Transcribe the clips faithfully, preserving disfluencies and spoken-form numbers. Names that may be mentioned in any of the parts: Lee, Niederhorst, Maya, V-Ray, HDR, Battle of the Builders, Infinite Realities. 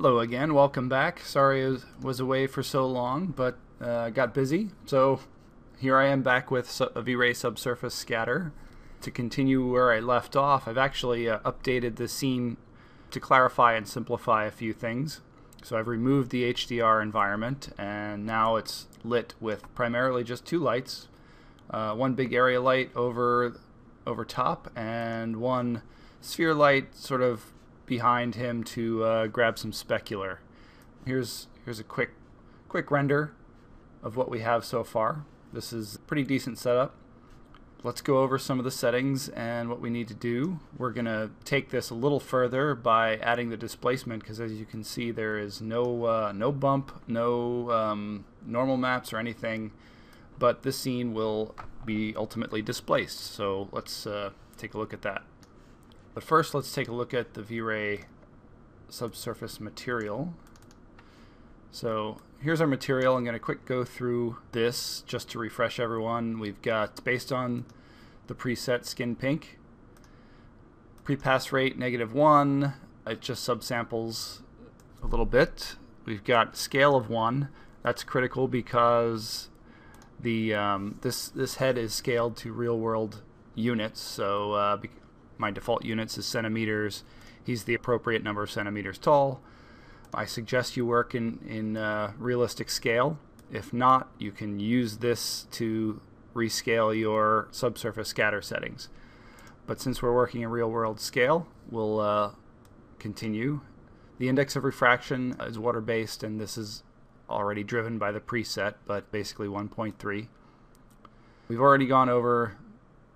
Hello again, welcome back. Sorry I was, was away for so long, but uh, got busy. So here I am back with su a V-Ray subsurface scatter. To continue where I left off, I've actually uh, updated the scene to clarify and simplify a few things. So I've removed the H D R environment, and now it's lit with primarily just two lights. Uh, one big area light over, over top, and one sphere light sort of behind him to uh, grab some specular. Here's here's a quick quick render of what we have so far. This is a pretty decent setup. Let's go over some of the settings and what we need to do. We're gonna take this a little further by adding the displacement, because as you can see there is no uh, no bump, no um, normal maps or anything, but this scene will be ultimately displaced. So let's uh, take a look at that. But first, let's take a look at the V-Ray subsurface material. So here's our material. I'm going to quick go through this just to refresh everyone. We've got, based on the preset skin pink, pre-pass rate negative one. It just subsamples a little bit. We've got scale of one. That's critical because the um, this this head is scaled to real-world units. So uh, be my default units is centimeters. He's the appropriate number of centimeters tall. I suggest you work in, in uh, realistic scale. If not, you can use this to rescale your subsurface scatter settings. But since we're working in real world scale, we'll uh, continue. The index of refraction is water-based, and this is already driven by the preset, but basically one point three. We've already gone over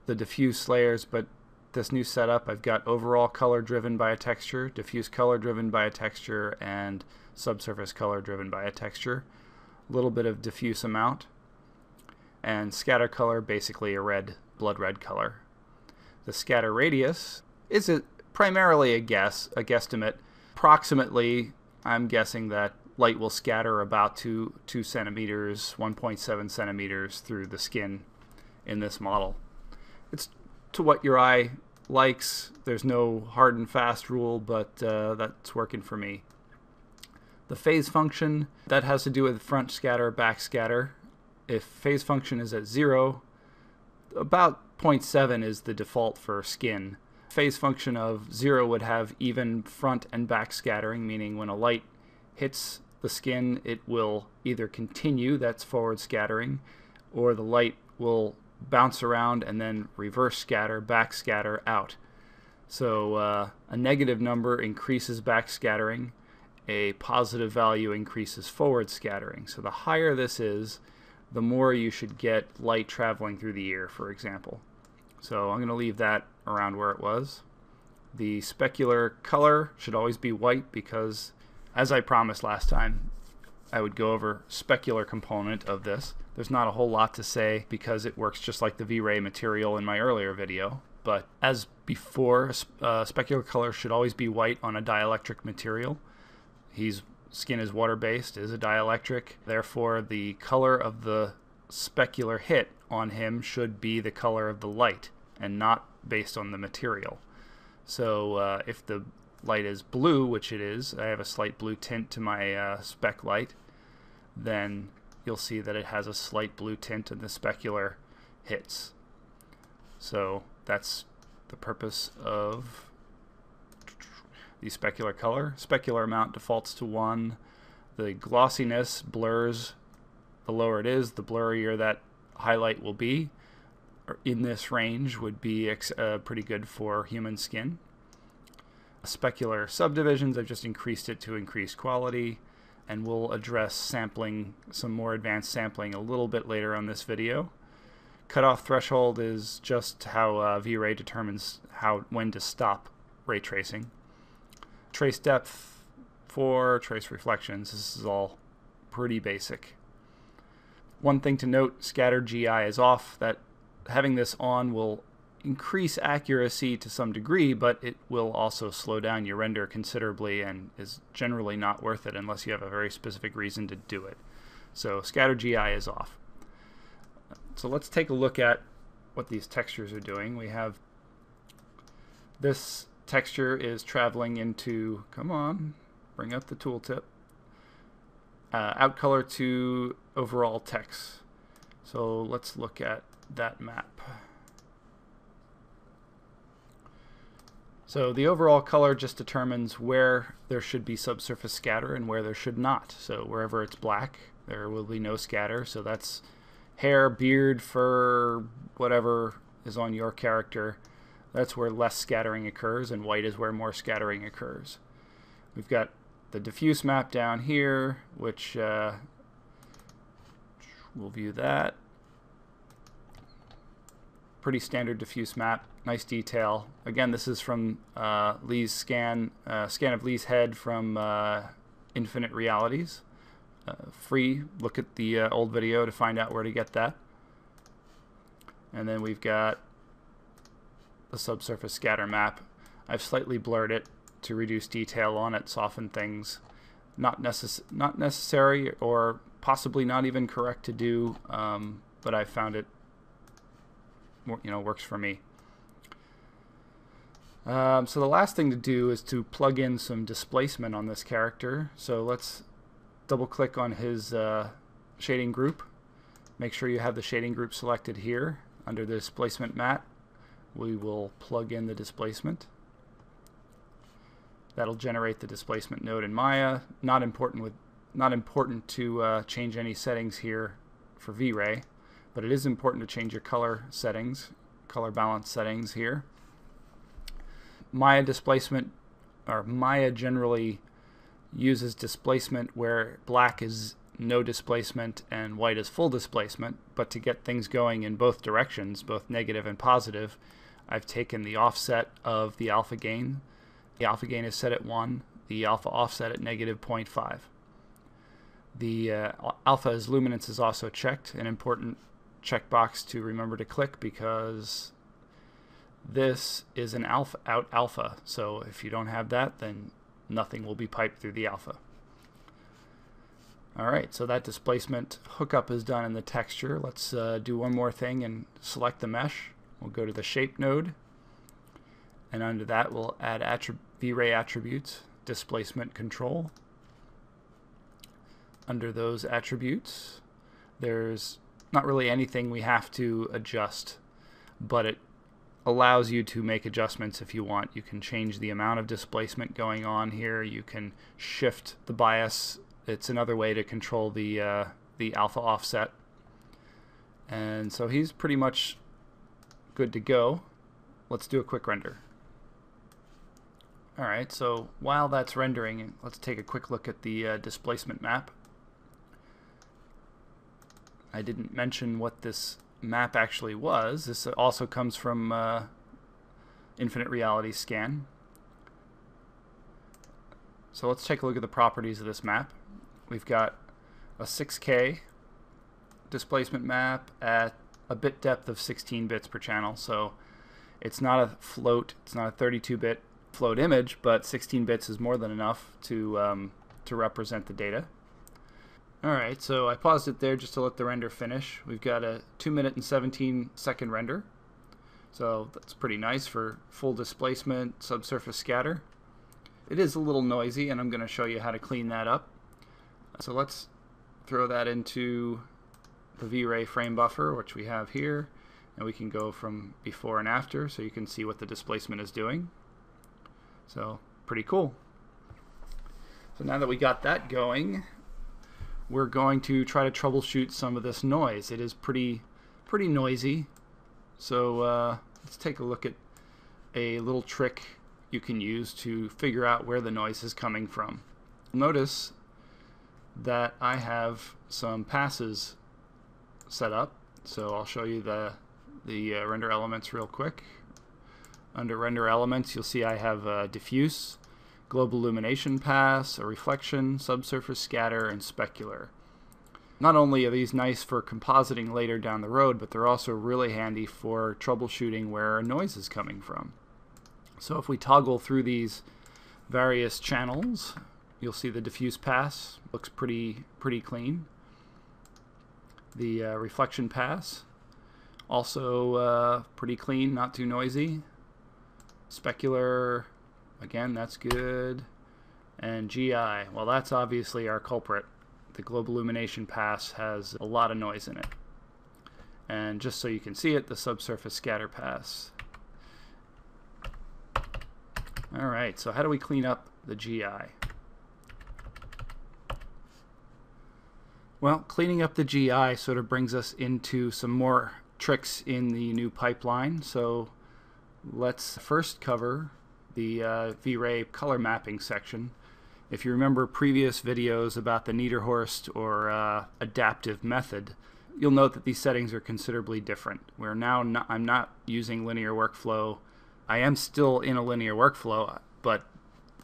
the diffuse layers, but this new setup, I've got overall color driven by a texture, diffuse color driven by a texture, and subsurface color driven by a texture. A little bit of diffuse amount, and scatter color, basically a red, blood red color. The scatter radius is a, primarily a guess, a guesstimate. Approximately, I'm guessing that light will scatter about two, two centimeters, one point seven centimeters through the skin in this model. It's to what your eye likes. There's no hard and fast rule, but uh, that's working for me. The phase function, that has to do with front scatter, back scatter. If phase function is at zero, about zero point seven is the default for skin. Phase function of zero would have even front and back scattering, meaning when a light hits the skin, it will either continue, that's forward scattering, or the light will bounce around and then reverse scatter, back scatter out. So uh, a negative number increases back scattering, a positive value increases forward scattering. So the higher this is, the more you should get light traveling through the ear, for example. So I'm going to leave that around where it was. The specular color should always be white, because as I promised last time, I would go over specular component of this. There's not a whole lot to say because it works just like the V-Ray material in my earlier video, but as before, uh, specular color should always be white on a dielectric material. His skin is water-based, is a dielectric, therefore the color of the specular hit on him should be the color of the light and not based on the material. So uh, if the light is blue, which it is, I have a slight blue tint to my uh, spec light, then you'll see that it has a slight blue tint and the specular hits. So that's the purpose of the specular color. Specular amount defaults to one. The glossiness blurs. The lower it is, the blurrier that highlight will be. In this range would be ex uh, pretty good for human skin. Specular subdivisions, I've just increased it to increase quality, and we'll address sampling, some more advanced sampling, a little bit later on this video. Cutoff threshold is just how uh, V-Ray determines how when to stop ray tracing. Trace depth for trace reflections, this is all pretty basic. One thing to note, scatter G I is off. That having this on will increase accuracy to some degree, but it will also slow down your render considerably and is generally not worth it unless you have a very specific reason to do it. So scatter G I is off. So let's take a look at what these textures are doing. We have this texture is traveling into, come on, Bring up the tooltip. Uh, out color to overall text. So let's look at that map. So the overall color just determines where there should be subsurface scatter and where there should not. So wherever it's black, there will be no scatter. So that's hair, beard, fur, whatever is on your character. That's where less scattering occurs, and white is where more scattering occurs. We've got the diffuse map down here, which uh, we'll view that. Pretty standard diffuse map, nice detail. Again, this is from uh, Lee's scan, uh, scan of Lee's head from uh, Infinite Realities. Uh, free, look at the uh, old video to find out where to get that. And then we've got the subsurface scatter map. I've slightly blurred it to reduce detail on it, soften things. Not, necess not necessary, or possibly not even correct to do, um, but I found it, you know, works for me. Um, so the last thing to do is to plug in some displacement on this character. So let's double click on his uh, shading group. Make sure you have the shading group selected here under the displacement mat. We will plug in the displacement. That'll generate the displacement node in Maya. Not important with, not important to uh, change any settings here for V-Ray. But it is important to change your color settings, color balance settings here. Maya displacement, or Maya generally uses displacement where black is no displacement and white is full displacement, but to get things going in both directions, both negative and positive, I've taken the offset of the alpha gain. The alpha gain is set at one, the alpha offset at negative zero point five. The uh, alpha's luminance is also checked, an important checkbox to remember to click, because this is an alpha out alpha, so if you don't have that, then nothing will be piped through the alpha. Alright, so that displacement hookup is done in the texture. Let's uh, do one more thing and select the mesh. We'll go to the shape node, and under that we'll add V-Ray attributes, displacement control. Under those attributes, there's not really anything we have to adjust, but it allows you to make adjustments if you want. You can change the amount of displacement going on here. You can shift the bias. It's another way to control the uh, the alpha offset. And so he's pretty much good to go. Let's do a quick render. Alright, so while that's rendering, let's take a quick look at the uh, displacement map. I didn't mention what this map actually was. This also comes from uh, Infinite Reality Scan. So let's take a look at the properties of this map. We've got a six K displacement map at a bit depth of sixteen bits per channel. So it's not a float, it's not a thirty-two bit float image, but sixteen bits is more than enough to, um, to represent the data. Alright, so I paused it there just to let the render finish. We've got a two minute and seventeen second render. So that's pretty nice for full displacement, subsurface scatter. It is a little noisy, and I'm going to show you how to clean that up. So let's throw that into the V-Ray frame buffer, which we have here. And we can go from before and after, so you can see what the displacement is doing. So pretty cool. So now that we got that going, we're going to try to troubleshoot some of this noise. It is pretty pretty noisy. So uh, let's take a look at a little trick you can use to figure out where the noise is coming from. Notice that I have some passes set up. So I'll show you the, the uh, render elements real quick. Under render elements, you'll see I have uh, diffuse, global illumination pass, a reflection, subsurface scatter, and specular. Not only are these nice for compositing later down the road, but they're also really handy for troubleshooting where a noise is coming from. So if we toggle through these various channels, you'll see the diffuse pass looks pretty, pretty clean. The uh, reflection pass, also uh, pretty clean, not too noisy. Specular, again, that's good. and G I. Well, that's obviously our culprit. The global illumination pass has a lot of noise in it. And just so you can see it, the subsurface scatter pass. All right, so how do we clean up the G I? Well, cleaning up the G I sort of brings us into some more tricks in the new pipeline. So let's first cover the uh, V-Ray color mapping section. If you remember previous videos about the Niederhorst or uh, adaptive method, you'll note that these settings are considerably different. We're now not, I'm not using linear workflow. I am still in a linear workflow, but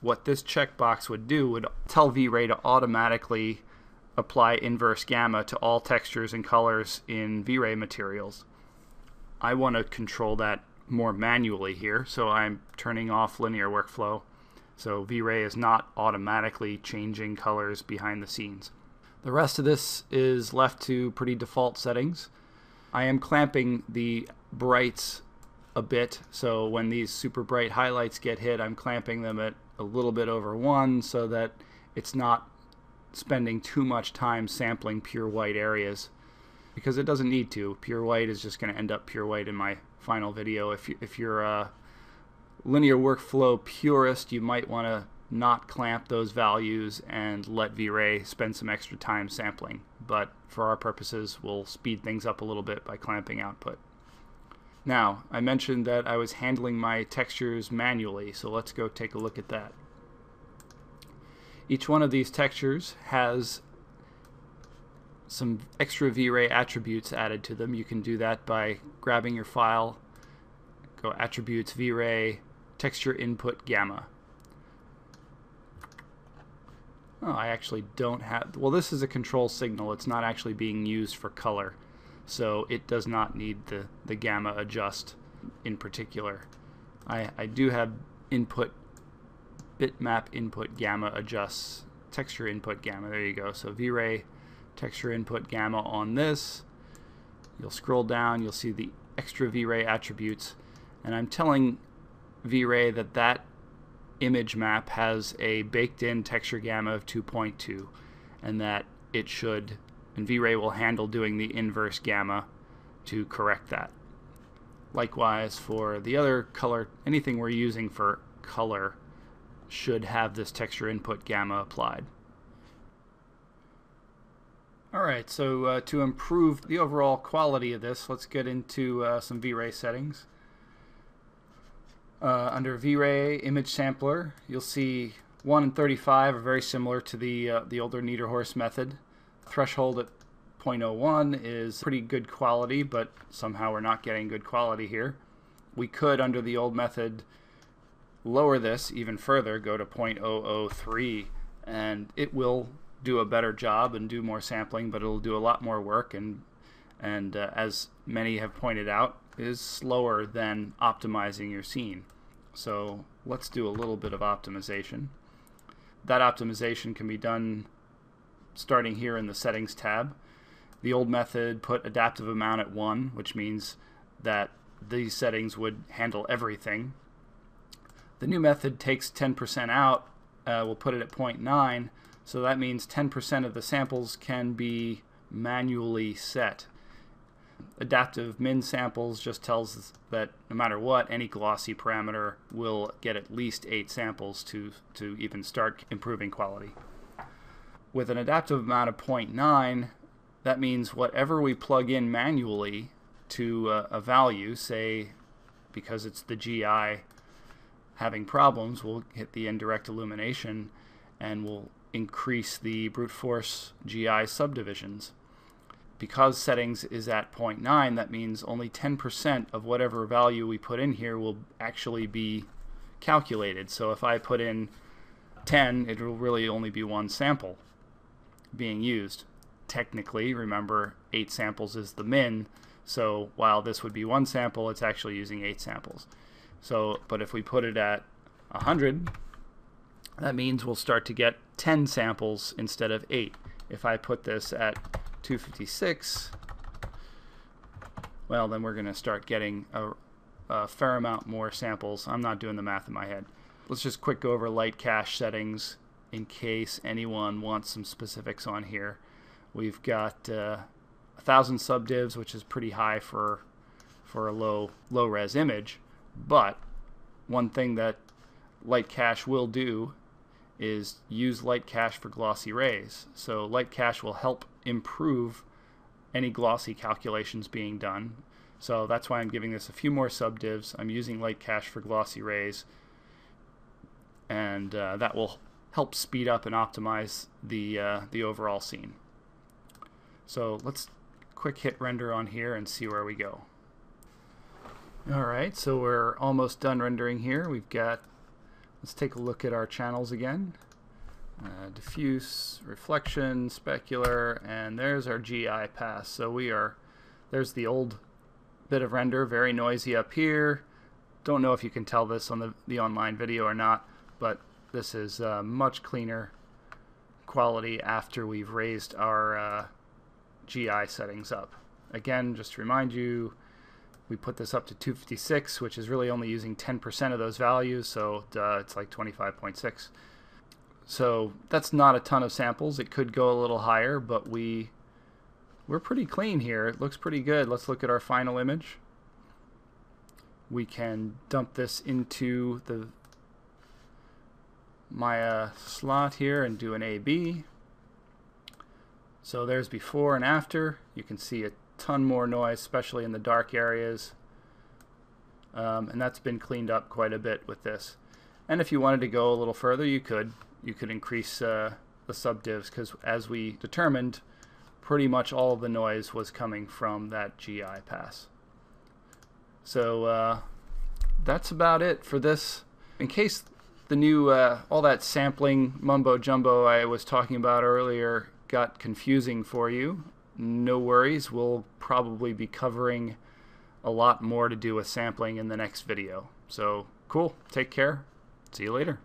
what this checkbox would do would tell V-Ray to automatically apply inverse gamma to all textures and colors in V-Ray materials. I want to control that more manually here, so I'm turning off linear workflow. So V-Ray is not automatically changing colors behind the scenes. The rest of this is left to pretty default settings. I am clamping the brights a bit, so when these super bright highlights get hit, I'm clamping them at a little bit over one so that it's not spending too much time sampling pure white areas, because it doesn't need to. Pure white is just going to end up pure white in my final video. If, you, if you're a linear workflow purist, you might want to not clamp those values and let V-Ray spend some extra time sampling, but for our purposes we'll speed things up a little bit by clamping output. Now, I mentioned that I was handling my textures manually, so let's go take a look at that. Each one of these textures has some extra V-Ray attributes added to them. You can do that by grabbing your file, go attributes V-Ray, texture input gamma. Oh, I actually don't have, well, this is a control signal. It's not actually being used for color, so it does not need the, the gamma adjust in particular. I, I do have input, bitmap input gamma adjusts, texture input gamma, there you go. So V-Ray texture input gamma on this. You'll scroll down, you'll see the extra V-Ray attributes, and I'm telling V-Ray that that image map has a baked-in texture gamma of two point two, and that it should, and V-Ray will handle doing the inverse gamma to correct that. Likewise, for the other color, anything we're using for color should have this texture input gamma applied. Alright, so uh, to improve the overall quality of this, let's get into uh, some V-Ray settings. Uh, under V-Ray image sampler, you'll see one and thirty-five are very similar to the uh, the older Niederhorst method. Threshold at zero point zero one is pretty good quality, but somehow we're not getting good quality here. We could, under the old method, lower this even further, go to zero point zero zero three, and it will do a better job and do more sampling, but it'll do a lot more work, and and uh, as many have pointed out, is slower than optimizing your scene. So let's do a little bit of optimization. That optimization can be done starting here in the settings tab. The old method put adaptive amount at one, which means that these settings would handle everything. The new method takes ten percent out, uh, we'll put it at zero point nine, so that means ten percent of the samples can be manually set. Adaptive min samples just tells us that no matter what, any glossy parameter will get at least eight samples to, to even start improving quality. With an adaptive amount of zero point nine, that means whatever we plug in manually to a, a value, say because it's the G I having problems, we'll hit the indirect illumination and we'll increase the brute force G I subdivisions. Because settings is at zero point nine, that means only ten percent of whatever value we put in here will actually be calculated. So if I put in ten, it will really only be one sample being used. Technically, remember, eight samples is the min, so while this would be one sample, it's actually using eight samples. So, but if we put it at one hundred, that means we'll start to get ten samples instead of eight. If I put this at two fifty-six, well, then we're going to start getting a, a fair amount more samples. I'm not doing the math in my head. Let's just quick go over light cache settings. in case anyone wants some specifics on here. We've got uh, a thousand subdivs, which is pretty high for for a low low res image. But one thing that light cache will do is use light cache for glossy rays. So light cache will help improve any glossy calculations being done. So that's why I'm giving this a few more subdivs. I'm using light cache for glossy rays, and uh, that will help speed up and optimize the uh, the overall scene. So let's quick hit render on here and see where we go. Alright, so we're almost done rendering here. We've got, let's take a look at our channels again. Uh, diffuse, reflection, specular, and there's our G I pass. So we are, there's the old bit of render, very noisy up here. Don't know if you can tell this on the, the online video or not, but this is uh, much cleaner quality after we've raised our uh, G I settings up. Again, just to remind you, we put this up to two fifty-six, which is really only using ten percent of those values, so uh, it's like twenty-five point six. So that's not a ton of samples. It could go a little higher, but we, we're pretty clean here. It looks pretty good. Let's look at our final image. We can dump this into the Maya slot here and do an A B. So there's before and after. You can see a ton more noise, especially in the dark areas, um, and that's been cleaned up quite a bit with this. And if you wanted to go a little further, you could you could increase uh, the subdivs, because as we determined, pretty much all of the noise was coming from that G I pass. So uh, that's about it for this. In case the new uh, all that sampling mumbo jumbo I was talking about earlier got confusing for you, no worries, we'll probably be covering a lot more to do with sampling in the next video. So cool, take care, see you later.